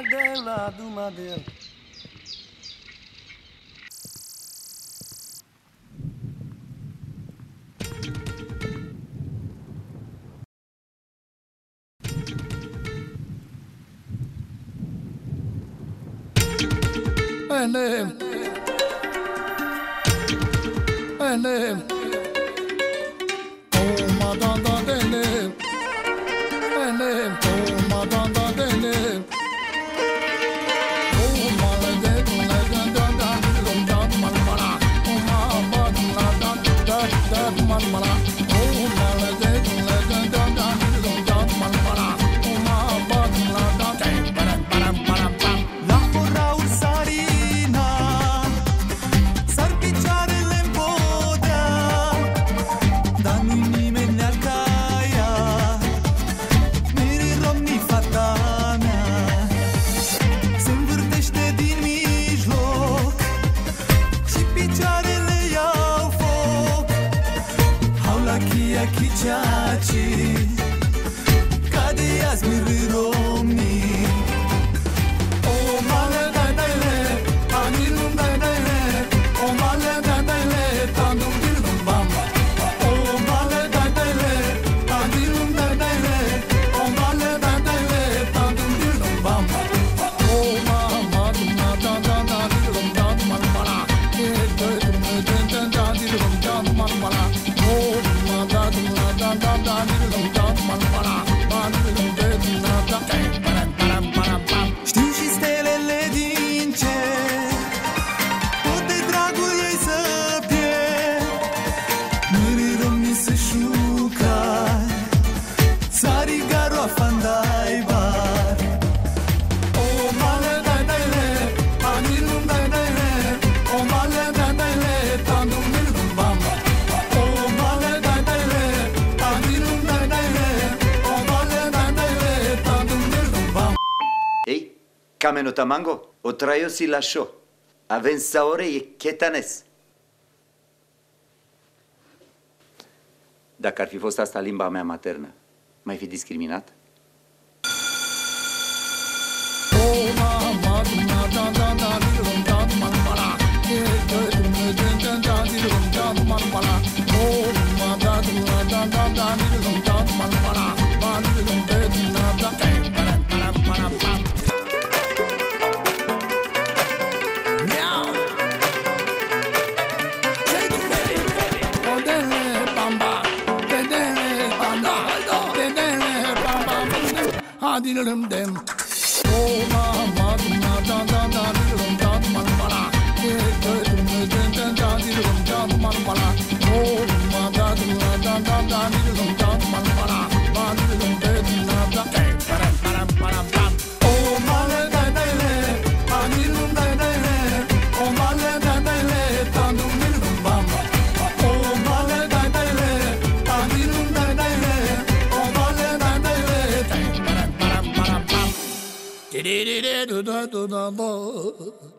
Madeira do Madeira. Name. Oh, Madonna, the name. Oh, Madonna, the name. Oh, Madonna, the name. Oh, Madonna, Κάμενο ταμάγκο, ο Τράιος Ιλασό, αβένσα ώρες και τάνες. Dacă ar fi fost asta limba mea maternă, mai fi discriminat? Them, them. Oh, mama, da da da da, little da da da. Little da da da da. Oh, mama, da da da da da, little da da da. Little da da da. Do do do do do do.